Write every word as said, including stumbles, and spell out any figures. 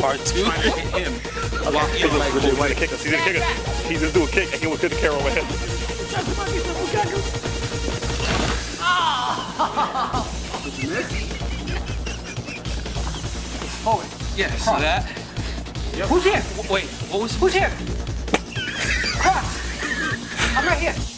Part two. Him. Okay. Lock him like He's gonna kick us. He's gonna kick us. He's gonna do a kick and he will hit the camera with him. Did you miss? Hold it. Yeah, so that. Yep. Who's here? Wait, what was? Who's here? Cross. I'm right here.